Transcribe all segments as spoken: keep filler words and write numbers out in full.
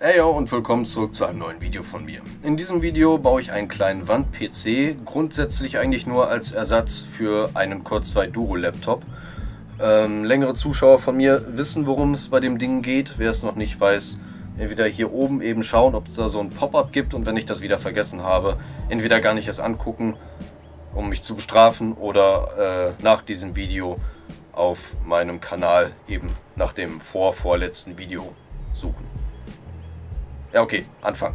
Hey yo und willkommen zurück zu einem neuen Video von mir. In diesem Video baue ich einen kleinen Wand-P C, grundsätzlich eigentlich nur als Ersatz für einen Core zwei Duo Laptop. Ähm, längere Zuschauer von mir wissen, worum es bei dem Ding geht. Wer es noch nicht weiß, entweder hier oben eben schauen, ob es da so ein Pop-up gibt und wenn ich das wieder vergessen habe, entweder gar nicht erst angucken, um mich zu bestrafen oder äh, nach diesem Video auf meinem Kanal eben nach dem vorvorletzten Video suchen. Ja, okay, Anfang.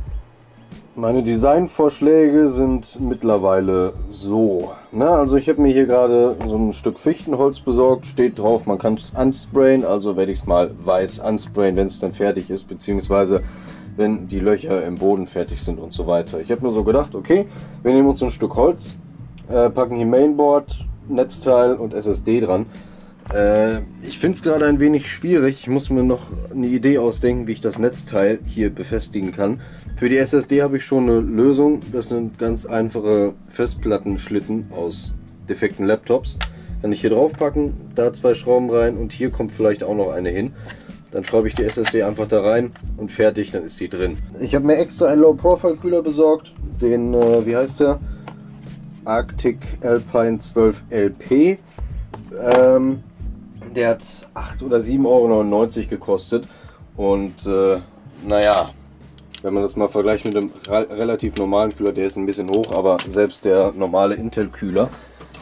Meine Designvorschläge sind mittlerweile so. Na, also ich habe mir hier gerade so ein Stück Fichtenholz besorgt, steht drauf, man kann es unsprayen, also werde ich es mal weiß unsprayen, wenn es dann fertig ist, beziehungsweise wenn die Löcher im Boden fertig sind und so weiter. Ich habe nur so gedacht, okay, wir nehmen uns so ein Stück Holz, äh, packen hier Mainboard, Netzteil und S S D dran. Ich finde es gerade ein wenig schwierig, ich muss mir noch eine Idee ausdenken, wie ich das Netzteil hier befestigen kann. Für die S S D habe ich schon eine Lösung, das sind ganz einfache Festplattenschlitten aus defekten Laptops. Kann ich hier drauf packen, da zwei Schrauben rein und hier kommt vielleicht auch noch eine hin. Dann schraube ich die S S D einfach da rein und fertig, dann ist sie drin. Ich habe mir extra einen Low-Profile-Kühler besorgt, den, äh, wie heißt der? Arctic Alpine zwölf L P. Ähm... Der hat acht oder sieben Euro neunundneunzig gekostet und äh, naja, wenn man das mal vergleicht mit dem relativ normalen Kühler, der ist ein bisschen hoch, aber selbst der normale Intel Kühler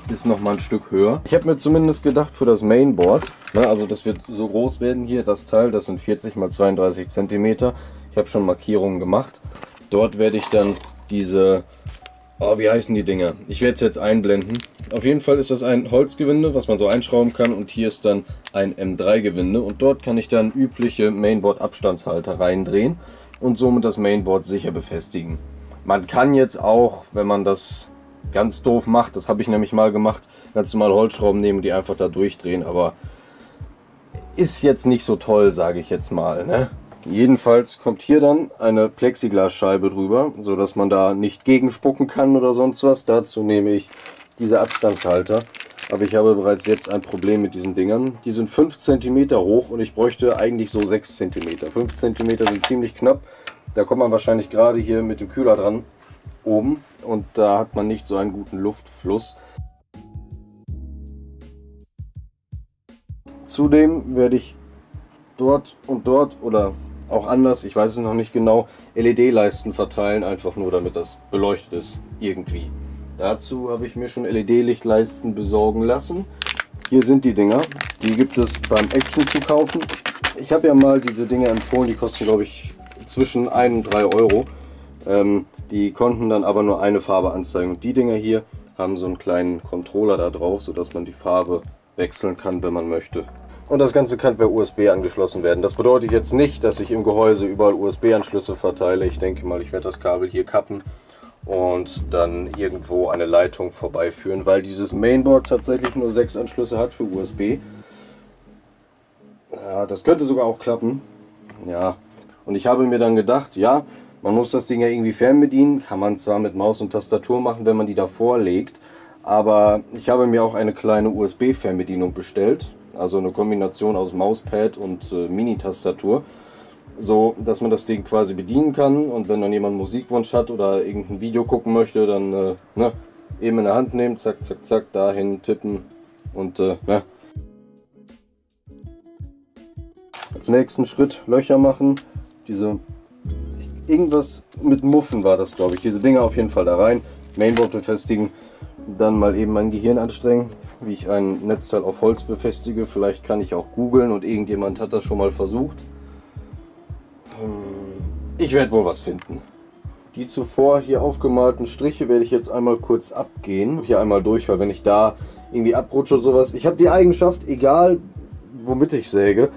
ist noch mal ein Stück höher. Ich habe mir zumindest gedacht für das Mainboard, ne, also das wird so groß werden hier, das Teil, das sind vierzig mal zweiunddreißig Zentimeter. Ich habe schon Markierungen gemacht. Dort werde ich dann diese, oh, wie heißen die Dinger? Ich werde es jetzt einblenden. Auf jeden Fall ist das ein Holzgewinde, was man so einschrauben kann und hier ist dann ein M drei Gewinde und dort kann ich dann übliche Mainboard-Abstandshalter reindrehen und somit das Mainboard sicher befestigen. Man kann jetzt auch, wenn man das ganz doof macht, das habe ich nämlich mal gemacht, ganz normal Holzschrauben nehmen und die einfach da durchdrehen, aber ist jetzt nicht so toll, sage ich jetzt mal, ne? Jedenfalls kommt hier dann eine Plexiglasscheibe drüber, sodass man da nicht gegenspucken kann oder sonst was. Dazu nehme ich diese Abstandshalter, aber ich habe bereits jetzt ein Problem mit diesen Dingern. Die sind fünf Zentimeter hoch und ich bräuchte eigentlich so sechs Zentimeter. fünf Zentimeter sind ziemlich knapp, da kommt man wahrscheinlich gerade hier mit dem Kühler dran oben und da hat man nicht so einen guten Luftfluss. Zudem werde ich dort und dort oder auch anders, ich weiß es noch nicht genau, L E D-Leisten verteilen, einfach nur damit das beleuchtet ist irgendwie. Dazu habe ich mir schon L E D-Lichtleisten besorgen lassen. Hier sind die Dinger. Die gibt es beim Action zu kaufen. Ich habe ja mal diese Dinger empfohlen. Die kosten, glaube ich, zwischen ein und drei Euro. Ähm, die konnten dann aber nur eine Farbe anzeigen. Und die Dinger hier haben so einen kleinen Controller da drauf, sodass man die Farbe wechseln kann, wenn man möchte. Und das Ganze kann per U S B angeschlossen werden. Das bedeutet jetzt nicht, dass ich im Gehäuse überall U S B-Anschlüsse verteile. Ich denke mal, ich werde das Kabel hier kappen und dann irgendwo eine Leitung vorbeiführen, weil dieses Mainboard tatsächlich nur sechs Anschlüsse hat für U S B. Ja, das könnte sogar auch klappen. Ja, und ich habe mir dann gedacht, ja, man muss das Ding ja irgendwie fernbedienen. Kann man zwar mit Maus und Tastatur machen, wenn man die davor legt, aber ich habe mir auch eine kleine U S B-Fernbedienung bestellt. Also eine Kombination aus Mauspad und äh, Mini-Tastatur. So, dass man das Ding quasi bedienen kann und wenn dann jemand Musikwunsch hat oder irgendein Video gucken möchte, dann äh, ne, eben in der Hand nehmen, zack, zack, zack, dahin tippen und äh, ne. Als nächsten Schritt Löcher machen, diese, irgendwas mit Muffen war das, glaube ich, diese Dinger auf jeden Fall da rein, Mainboard befestigen, dann mal eben mein Gehirn anstrengen, wie ich ein Netzteil auf Holz befestige, vielleicht kann ich auch googeln und irgendjemand hat das schon mal versucht. Ich werde wohl was finden. Die zuvor hier aufgemalten Striche werde ich jetzt einmal kurz abgehen. Hier einmal durch, weil wenn ich da irgendwie abrutsche oder sowas. Ich habe die Eigenschaft, egal womit ich säge.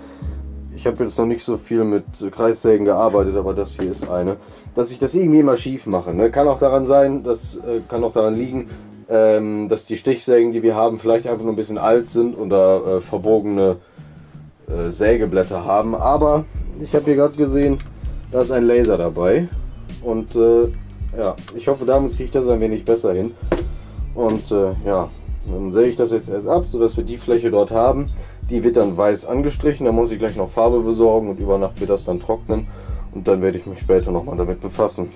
Ich habe jetzt noch nicht so viel mit Kreissägen gearbeitet, aber das hier ist eine. Dass ich das irgendwie immer schief mache. Kann auch daran sein, das kann auch daran liegen, dass die Stichsägen, die wir haben, vielleicht einfach nur ein bisschen alt sind oder verbogene Sägeblätter haben. Aber ich habe hier gerade gesehen, da ist ein Laser dabei und äh, ja, ich hoffe, damit kriege ich das ein wenig besser hin. Und äh, ja, dann säge ich das jetzt erst ab, sodass wir die Fläche dort haben. Die wird dann weiß angestrichen, da muss ich gleich noch Farbe besorgen und über Nacht wird das dann trocknen. und dann werde ich mich später nochmal damit befassen.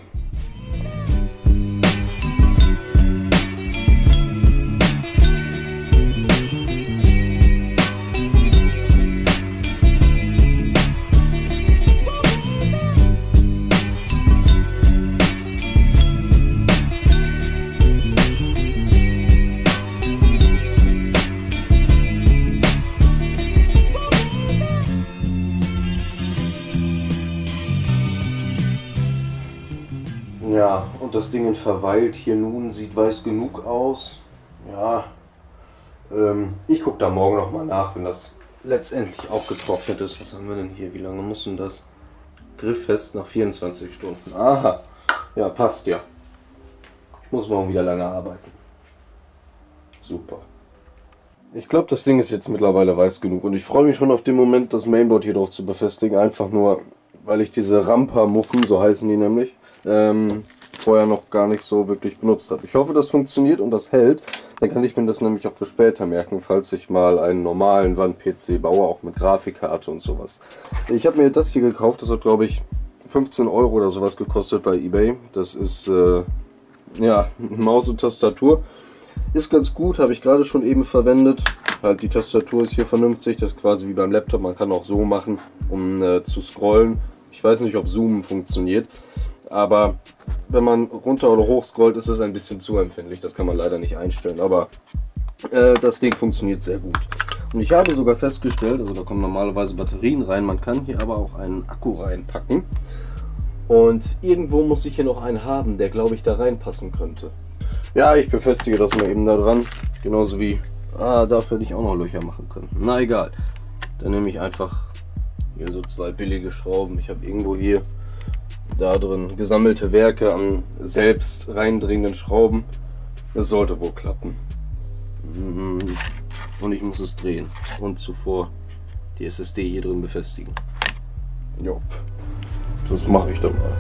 Ja, und das Ding verweilt hier nun, sieht weiß genug aus. Ja, ähm, ich gucke da morgen nochmal nach, wenn das letztendlich aufgetrocknet ist. Was haben wir denn hier? Wie lange muss denn das? Grifffest nach vierundzwanzig Stunden. Aha, ja, passt ja. Ich muss morgen wieder lange arbeiten. Super. Ich glaube, das Ding ist jetzt mittlerweile weiß genug und ich freue mich schon auf den Moment, das Mainboard hier drauf zu befestigen. Einfach nur, weil ich diese Rampamuffen, so heißen die nämlich, Ähm, vorher noch gar nicht so wirklich benutzt habe. Ich hoffe, das funktioniert und das hält. Dann kann ich mir das nämlich auch für später merken, falls ich mal einen normalen Wand-P C baue, auch mit Grafikkarte und sowas. Ich habe mir das hier gekauft, das hat glaube ich fünfzehn Euro oder sowas gekostet bei eBay. Das ist, äh, ja, Maus und Tastatur. Ist ganz gut, habe ich gerade schon eben verwendet. Halt die Tastatur ist hier vernünftig, das ist quasi wie beim Laptop. Man kann auch so machen, um äh, zu scrollen. Ich weiß nicht, ob Zoomen funktioniert. Aber wenn man runter oder hoch scrollt, ist es ein bisschen zu empfindlich. Das kann man leider nicht einstellen. Aber äh, das Ding funktioniert sehr gut. Und ich habe sogar festgestellt, also da kommen normalerweise Batterien rein. Man kann hier aber auch einen Akku reinpacken. Und irgendwo muss ich hier noch einen haben, der glaube ich da reinpassen könnte. Ja, ich befestige das mal eben da dran. Genauso wie, ah, dafür hätte ich auch noch Löcher machen können. Na egal. Dann nehme ich einfach hier so zwei billige Schrauben. Ich habe irgendwo hier da drin gesammelte Werke an selbst reindringenden Schrauben. Das sollte wohl klappen. Und ich muss es drehen und zuvor die S S D hier drin befestigen. Jop, das mache ich dann mal.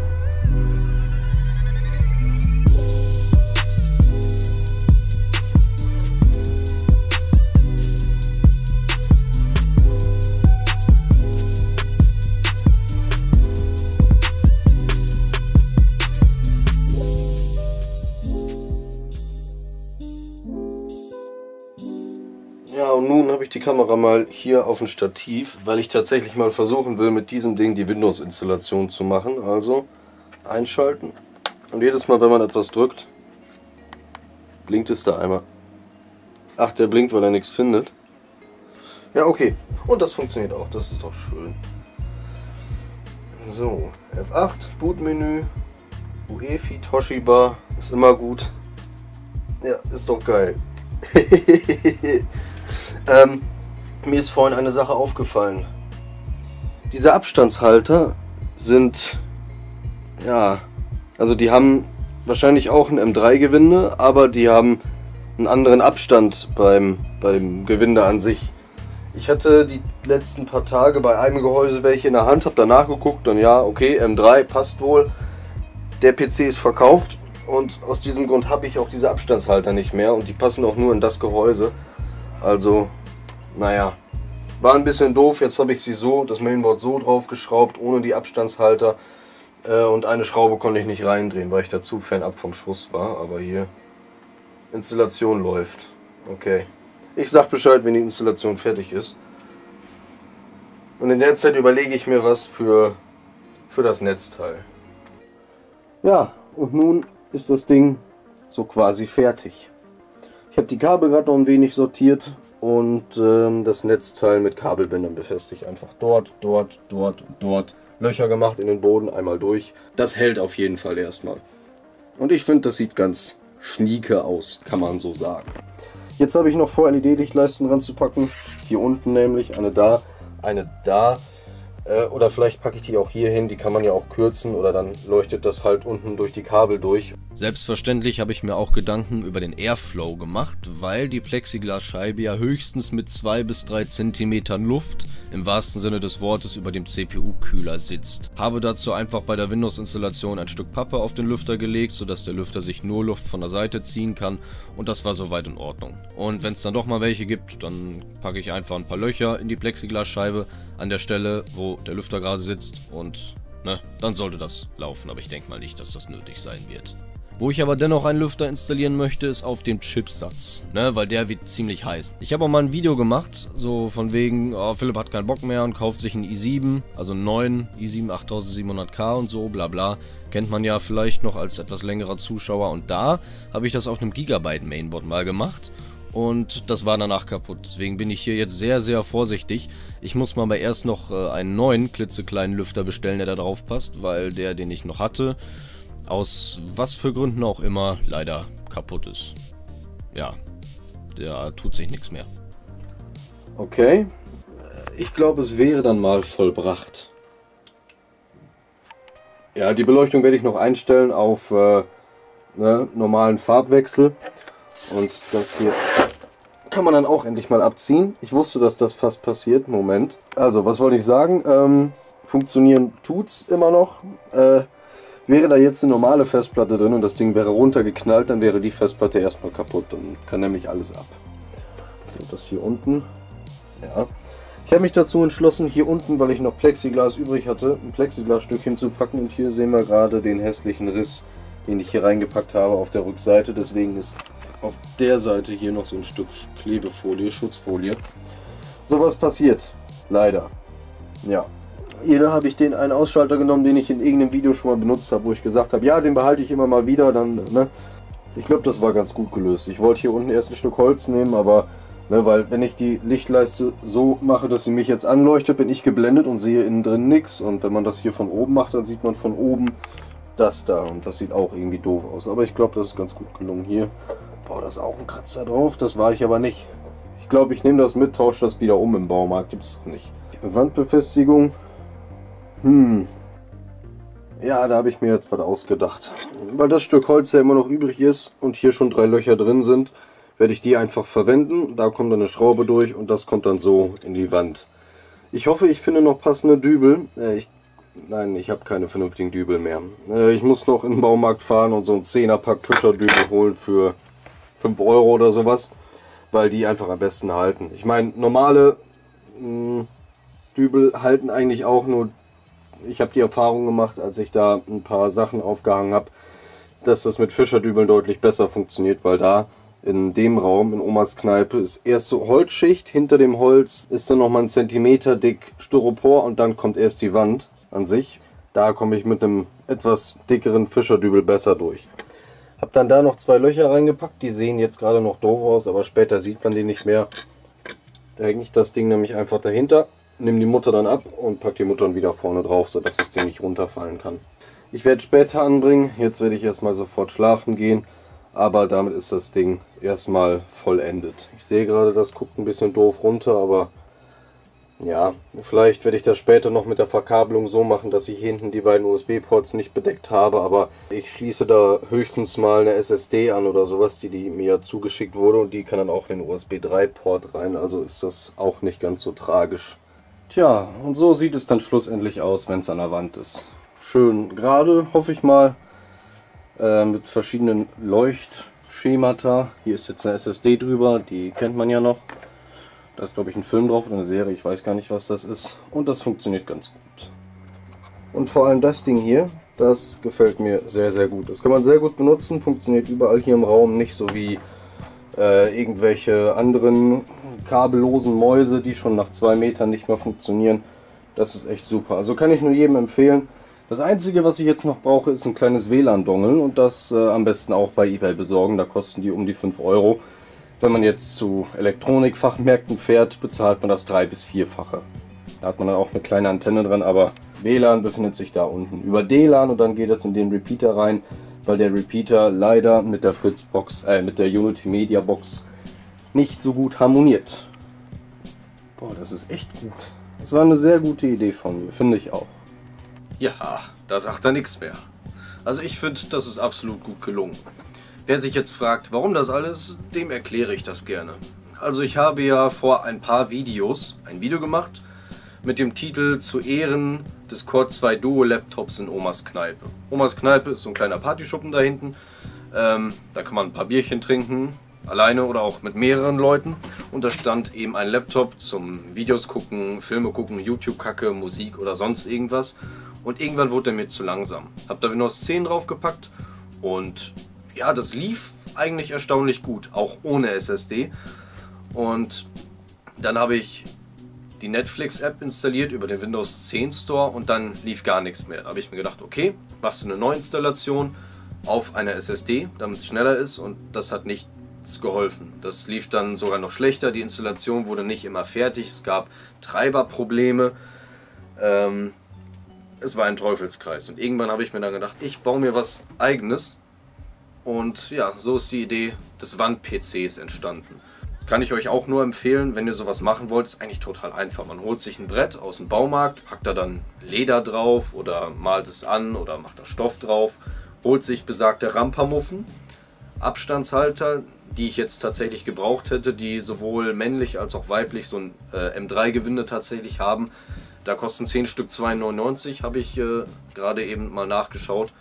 Die Kamera mal hier auf ein Stativ, weil ich tatsächlich mal versuchen will, mit diesem Ding die Windows-Installation zu machen. Also einschalten und jedes Mal, wenn man etwas drückt, blinkt es da einmal. Ach, der blinkt, weil er nichts findet. Ja, okay. Und das funktioniert auch. Das ist doch schön. So, F acht, Bootmenü, U E F I, Toshiba, ist immer gut. Ja, ist doch geil. Ähm, mir ist vorhin eine Sache aufgefallen. Diese Abstandshalter sind, ja, also die haben wahrscheinlich auch ein M drei Gewinde, aber die haben einen anderen Abstand beim, beim Gewinde an sich. Ich hatte die letzten paar Tage bei einem Gehäuse welche in der Hand, habe danach geguckt und ja, okay, M drei passt wohl. Der P C ist verkauft und aus diesem Grund habe ich auch diese Abstandshalter nicht mehr und die passen auch nur in das Gehäuse. Also, naja, war ein bisschen doof. Jetzt habe ich sie so, das Mainboard so drauf geschraubt, ohne die Abstandshalter. Äh, und eine Schraube konnte ich nicht reindrehen, weil ich da zu fernab vom Schuss war. Aber hier, Installation läuft. Okay. Ich sag Bescheid, wenn die Installation fertig ist. Und in der Zeit überlege ich mir was für, für das Netzteil. Ja, und nun ist das Ding so quasi fertig. Ich habe die Kabel gerade noch ein wenig sortiert und ähm, das Netzteil mit Kabelbändern befestigt. Einfach dort, dort, dort, dort. Löcher gemacht in den Boden, einmal durch. Das hält auf jeden Fall erstmal. Und ich finde, das sieht ganz schnieke aus, kann man so sagen. Jetzt habe ich noch vor, L E D-Lichtleisten ranzupacken. Hier unten nämlich, eine da, eine da. Äh, oder vielleicht packe ich die auch hier hin, die kann man ja auch kürzen oder dann leuchtet das halt unten durch die Kabel durch. Selbstverständlich habe ich mir auch Gedanken über den Airflow gemacht, weil die Plexiglasscheibe ja höchstens mit zwei bis drei Zentimetern Luft im wahrsten Sinne des Wortes über dem C P U-Kühler sitzt. Habe dazu einfach bei der Windows-Installation ein Stück Pappe auf den Lüfter gelegt, sodass der Lüfter sich nur Luft von der Seite ziehen kann und das war soweit in Ordnung. Und wenn es dann doch mal welche gibt, dann packe ich einfach ein paar Löcher in die Plexiglasscheibe an der Stelle, wo der Lüfter gerade sitzt und Ne, dann sollte das laufen, aber ich denke mal nicht, dass das nötig sein wird. Wo ich aber dennoch einen Lüfter installieren möchte, ist auf dem Chipsatz, ne, weil der wird ziemlich heiß. Ich habe auch mal ein Video gemacht, so von wegen, oh, Philipp hat keinen Bock mehr und kauft sich einen i sieben, also einen neuen i sieben achttausendsiebenhundert K und so, bla bla. Kennt man ja vielleicht noch als etwas längerer Zuschauer, und da habe ich das auf einem Gigabyte Mainboard mal gemacht. Und das war danach kaputt, deswegen bin ich hier jetzt sehr, sehr vorsichtig. Ich muss mal aber erst noch einen neuen klitzekleinen Lüfter bestellen, der da drauf passt, weil der, den ich noch hatte, aus was für Gründen auch immer, leider kaputt ist. Ja, da tut sich nichts mehr. Okay, ich glaube, es wäre dann mal vollbracht. Ja, die Beleuchtung werde ich noch einstellen auf äh, ne, normalen Farbwechsel. Und das hier kann man dann auch endlich mal abziehen. Ich wusste, dass das fast passiert. Moment. Also, was wollte ich sagen? Ähm, funktionieren tut's immer noch. Äh, wäre da jetzt eine normale Festplatte drin und das Ding wäre runtergeknallt, dann wäre die Festplatte erstmal kaputt. Dann kann nämlich alles ab. So, das hier unten. Ja. Ich habe mich dazu entschlossen, hier unten, weil ich noch Plexiglas übrig hatte, ein Plexiglasstück hinzupacken. Und hier sehen wir gerade den hässlichen Riss, den ich hier reingepackt habe auf der Rückseite. Deswegen ist auf der Seite hier noch so ein Stück Klebefolie, Schutzfolie. Sowas passiert. Leider. Ja. Hier habe ich den einen Ausschalter genommen, den ich in irgendeinem Video schon mal benutzt habe, wo ich gesagt habe, ja, den behalte ich immer mal wieder. Dann, ne? Ich glaube, das war ganz gut gelöst. Ich wollte hier unten erst ein Stück Holz nehmen, aber, ne, weil wenn ich die Lichtleiste so mache, dass sie mich jetzt anleuchtet, bin ich geblendet und sehe innen drin nichts. Und wenn man das hier von oben macht, dann sieht man von oben das da. Und das sieht auch irgendwie doof aus. Aber ich glaube, das ist ganz gut gelungen hier. Boah, da ist auch ein Kratzer drauf, das war ich aber nicht. Ich glaube, ich nehme das mit, tausche das wieder um, im Baumarkt gibt es doch nicht. Wandbefestigung, hm, ja, da habe ich mir jetzt was ausgedacht. Weil das Stück Holz ja immer noch übrig ist und hier schon drei Löcher drin sind, werde ich die einfach verwenden. Da kommt dann eine Schraube durch und das kommt dann so in die Wand. Ich hoffe, ich finde noch passende Dübel. Äh, ich, nein, ich habe keine vernünftigen Dübel mehr. Äh, ich muss noch in den Baumarkt fahren und so einen Zehnerpack Pütterdübel holen für fünf Euro oder sowas, weil die einfach am besten halten. Ich meine, normale mh, Dübel halten eigentlich auch nur, ich habe die Erfahrung gemacht, als ich da ein paar Sachen aufgehangen habe, dass das mit Fischerdübeln deutlich besser funktioniert, weil da in dem Raum, in Omas Kneipe, ist erst so Holzschicht, hinter dem Holz ist dann nochmal ein Zentimeter dick Styropor und dann kommt erst die Wand an sich. Da komme ich mit einem etwas dickeren Fischerdübel besser durch. Hab dann da noch zwei Löcher reingepackt, die sehen jetzt gerade noch doof aus, aber später sieht man die nicht mehr. Da hänge ich das Ding nämlich einfach dahinter, nehme die Mutter dann ab und pack die Mutter wieder vorne drauf, sodass das Ding nicht runterfallen kann. Ich werde später anbringen, jetzt werde ich erstmal sofort schlafen gehen, aber damit ist das Ding erstmal vollendet. Ich sehe gerade, das guckt ein bisschen doof runter, aber ja, vielleicht werde ich das später noch mit der Verkabelung so machen, dass ich hinten die beiden U S B-Ports nicht bedeckt habe, aber ich schließe da höchstens mal eine S S D an oder sowas, die, die mir zugeschickt wurde, und die kann dann auch in den U S B drei Port rein, also ist das auch nicht ganz so tragisch. Tja, und so sieht es dann schlussendlich aus, wenn es an der Wand ist. Schön gerade, hoffe ich mal, äh, mit verschiedenen Leuchtschemata. Hier ist jetzt eine S S D drüber, die kennt man ja noch. Da ist, glaube ich, ein Film drauf oder eine Serie, ich weiß gar nicht, was das ist. Und das funktioniert ganz gut. Und vor allem das Ding hier, das gefällt mir sehr, sehr gut. Das kann man sehr gut benutzen, funktioniert überall hier im Raum, nicht so wie äh, irgendwelche anderen kabellosen Mäuse, die schon nach zwei Metern nicht mehr funktionieren. Das ist echt super, also kann ich nur jedem empfehlen. Das Einzige, was ich jetzt noch brauche, ist ein kleines W LAN-Dongle und das äh, am besten auch bei eBay besorgen, da kosten die um die fünf Euro. Wenn man jetzt zu Elektronikfachmärkten fährt, bezahlt man das drei- bis vierfache. Da hat man dann auch eine kleine Antenne dran, aber W LAN befindet sich da unten. Über D LAN und dann geht das in den Repeater rein, weil der Repeater leider mit der Fritzbox, äh, mit der Unity Media Box nicht so gut harmoniert. Boah, das ist echt gut. Das war eine sehr gute Idee von mir, finde ich auch. Ja, da sagt er nichts mehr. Also ich finde, das ist absolut gut gelungen. Wer sich jetzt fragt, warum das alles, dem erkläre ich das gerne. Also ich habe ja vor ein paar Videos ein Video gemacht mit dem Titel zu Ehren des Core zwei Duo Laptops in Omas Kneipe. Omas Kneipe ist so ein kleiner Partyschuppen da hinten, ähm, da kann man ein paar Bierchen trinken, alleine oder auch mit mehreren Leuten. Und da stand eben ein Laptop zum Videos gucken, Filme gucken, YouTube-Kacke, Musik oder sonst irgendwas. Und irgendwann wurde er mir zu langsam. Hab da Windows zehn draufgepackt und ja, das lief eigentlich erstaunlich gut, auch ohne S S D. Und dann habe ich die Netflix-App installiert über den Windows zehn Store und dann lief gar nichts mehr. Da habe ich mir gedacht, okay, machst du eine Neuinstallation auf einer S S D, damit es schneller ist, und das hat nichts geholfen. Das lief dann sogar noch schlechter, die Installation wurde nicht immer fertig, es gab Treiberprobleme, ähm, es war ein Teufelskreis. Und irgendwann habe ich mir dann gedacht, ich baue mir was Eigenes, und ja, so ist die Idee des Wand-P Cs entstanden. Kann ich euch auch nur empfehlen, wenn ihr sowas machen wollt, ist eigentlich total einfach. Man holt sich ein Brett aus dem Baumarkt, packt da dann Leder drauf oder malt es an oder macht da Stoff drauf, holt sich besagte Rampamuffen, Abstandshalter, die ich jetzt tatsächlich gebraucht hätte, die sowohl männlich als auch weiblich so ein äh, M drei Gewinde tatsächlich haben. Da kosten zehn Stück zwei neunundneunzig, habe ich äh, gerade eben mal nachgeschaut.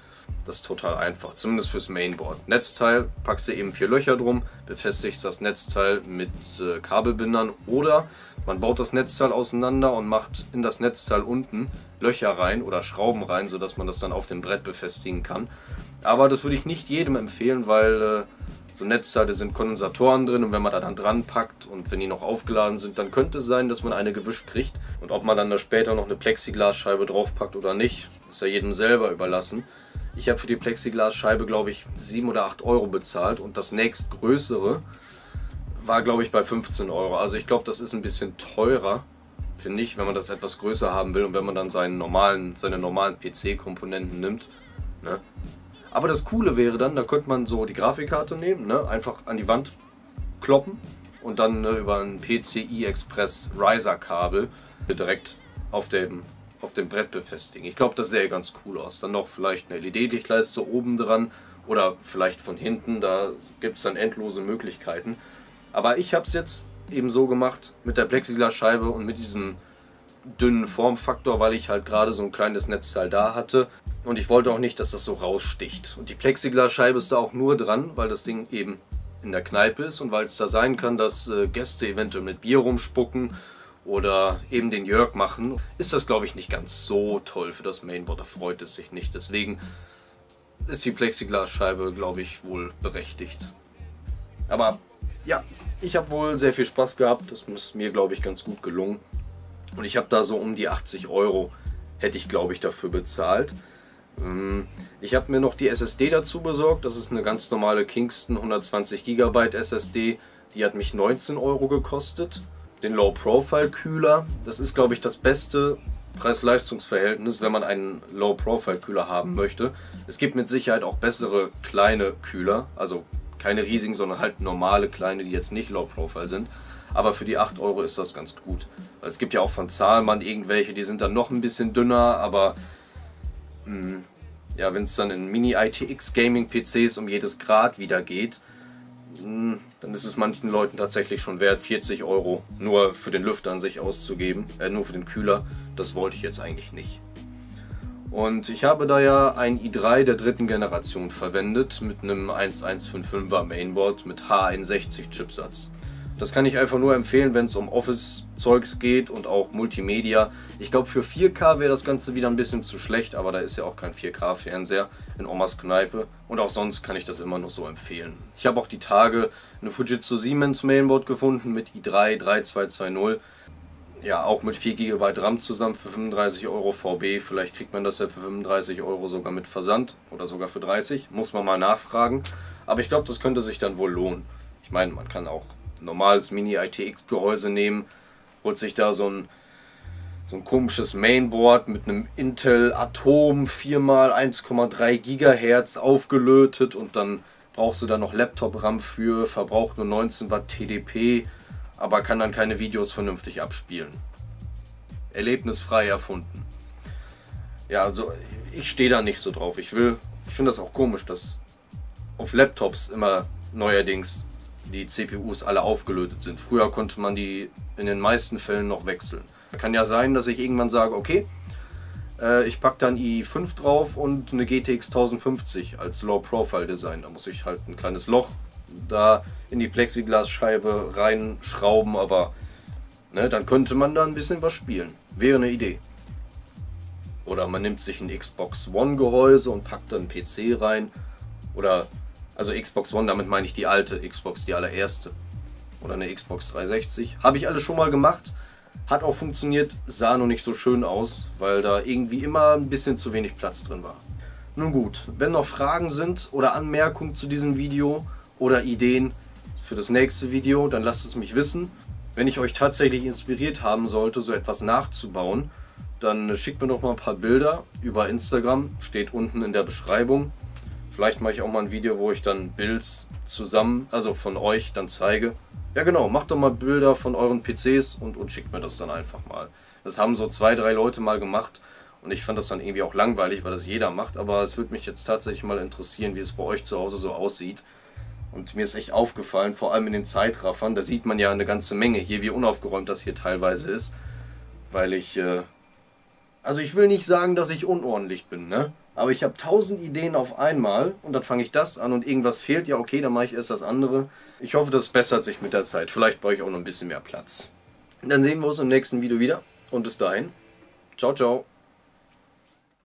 Das ist total einfach, zumindest fürs Mainboard. Netzteil, packst du eben vier Löcher drum, befestigst das Netzteil mit äh, Kabelbindern, oder man baut das Netzteil auseinander und macht in das Netzteil unten Löcher rein oder Schrauben rein, sodass man das dann auf dem Brett befestigen kann. Aber das würde ich nicht jedem empfehlen, weil äh, so Netzteile sind Kondensatoren drin, und wenn man da dann dran packt und wenn die noch aufgeladen sind, dann könnte es sein, dass man eine gewischt kriegt. Und ob man dann da später noch eine Plexiglasscheibe draufpackt oder nicht, ist ja jedem selber überlassen. Ich habe für die Plexiglasscheibe, glaube ich, sieben oder acht Euro bezahlt, und das nächstgrößere war, glaube ich, bei fünfzehn Euro. Also ich glaube, das ist ein bisschen teurer, finde ich, wenn man das etwas größer haben will und wenn man dann seinen normalen, seine normalen P C-Komponenten nimmt. Ne? Aber das Coole wäre dann, da könnte man so die Grafikkarte nehmen, ne? Einfach an die Wand kloppen und dann, ne, über ein P C I-Express Riser-Kabel direkt auf dem... auf dem Brett befestigen. Ich glaube, das sähe ganz cool aus. Dann noch vielleicht eine L E D-Lichtleiste oben dran oder vielleicht von hinten. Da gibt es dann endlose Möglichkeiten. Aber ich habe es jetzt eben so gemacht mit der Plexiglasscheibe und mit diesem dünnen Formfaktor, weil ich halt gerade so ein kleines Netzteil da hatte. Und ich wollte auch nicht, dass das so raussticht. Und die Plexiglasscheibe ist da auch nur dran, weil das Ding eben in der Kneipe ist und weil es da sein kann, dass Gäste eventuell mit Bier rumspucken oder eben den Jörg machen, ist das, glaube ich, nicht ganz so toll für das Mainboard. Da freut es sich nicht. Deswegen ist die Plexiglasscheibe, glaube ich, wohl berechtigt. Aber ja, ich habe wohl sehr viel Spaß gehabt. Das ist mir, glaube ich, ganz gut gelungen. Und ich habe da so um die achtzig Euro, hätte ich, glaube ich, dafür bezahlt. Ich habe mir noch die S S D dazu besorgt. Das ist eine ganz normale Kingston hundertzwanzig Gigabyte S S D. Die hat mich neunzehn Euro gekostet. Den Low-Profile-Kühler, das ist, glaube ich, das beste Preis-Leistungs-Verhältnis, wenn man einen Low-Profile-Kühler haben möchte. Es gibt mit Sicherheit auch bessere kleine Kühler, also keine riesigen, sondern halt normale kleine, die jetzt nicht Low-Profile sind. Aber für die acht Euro ist das ganz gut. Es gibt ja auch von Zalman irgendwelche, die sind dann noch ein bisschen dünner, aber mh, ja, wenn es dann in Mini-I T X-Gaming-P Cs um jedes Grad wieder geht, dann ist es manchen Leuten tatsächlich schon wert, vierzig Euro nur für den Lüfter an sich auszugeben, äh, nur für den Kühler. Das wollte ich jetzt eigentlich nicht. Und ich habe da ja ein i drei der dritten Generation verwendet mit einem elfhundertfünfundfünfziger Mainboard mit H einundsechzig Chipsatz. Das kann ich einfach nur empfehlen, wenn es um Office-Zeugs geht und auch Multimedia. Ich glaube, für vier K wäre das Ganze wieder ein bisschen zu schlecht, aber da ist ja auch kein vier K-Fernseher in Omas Kneipe. Und auch sonst kann ich das immer noch so empfehlen. Ich habe auch die Tage eine Fujitsu Siemens Mainboard gefunden mit i drei dreiunddreißig zwanzig. Ja, auch mit vier Gigabyte RAM zusammen für fünfunddreißig Euro V B. Vielleicht kriegt man das ja für fünfunddreißig Euro sogar mit Versand oder sogar für dreißig. Muss man mal nachfragen. Aber ich glaube, das könnte sich dann wohl lohnen. Ich meine, man kann auch normales Mini-I T X-Gehäuse nehmen, holt sich da so ein, so ein komisches Mainboard mit einem Intel Atom vier mal eins Komma drei Gigahertz aufgelötet, und dann brauchst du da noch Laptop-RAM für, verbraucht nur neunzehn Watt T D P, aber kann dann keine Videos vernünftig abspielen. Erlebnisfrei erfunden. Ja, also ich stehe da nicht so drauf. Ich will, ich finde das auch komisch, dass auf Laptops immer neuerdings die C P Us alle aufgelötet sind. Früher konnte man die in den meisten Fällen noch wechseln. Kann ja sein, dass ich irgendwann sage, okay, äh, ich packe dann i fünf drauf und eine G T X tausendfünfzig als Low-Profile-Design. Da muss ich halt ein kleines Loch da in die Plexiglasscheibe reinschrauben, aber ne, dann könnte man da ein bisschen was spielen. Wäre eine Idee. Oder man nimmt sich ein Xbox One Gehäuse und packt dann einen P C rein. Oder, also Xbox One, damit meine ich die alte Xbox, die allererste. Oder eine Xbox dreihundertsechzig. Habe ich alles schon mal gemacht. Hat auch funktioniert, sah nur nicht so schön aus, weil da irgendwie immer ein bisschen zu wenig Platz drin war. Nun gut, wenn noch Fragen sind oder Anmerkungen zu diesem Video oder Ideen für das nächste Video, dann lasst es mich wissen. Wenn ich euch tatsächlich inspiriert haben sollte, so etwas nachzubauen, dann schickt mir doch mal ein paar Bilder über Instagram, steht unten in der Beschreibung. Vielleicht mache ich auch mal ein Video, wo ich dann Builds zusammen, also von euch, dann zeige. Ja genau, macht doch mal Bilder von euren P Cs und, und schickt mir das dann einfach mal. Das haben so zwei, drei Leute mal gemacht und ich fand das dann irgendwie auch langweilig, weil das jeder macht. Aber es würde mich jetzt tatsächlich mal interessieren, wie es bei euch zu Hause so aussieht. Und mir ist echt aufgefallen, vor allem in den Zeitraffern, da sieht man ja eine ganze Menge hier, wie unaufgeräumt das hier teilweise ist. Weil ich, äh, also ich will nicht sagen, dass ich unordentlich bin, ne? Aber ich habe tausend Ideen auf einmal und dann fange ich das an und irgendwas fehlt. Ja okay, dann mache ich erst das andere. Ich hoffe, das bessert sich mit der Zeit. Vielleicht brauche ich auch noch ein bisschen mehr Platz. Und dann sehen wir uns im nächsten Video wieder und bis dahin. Ciao, ciao.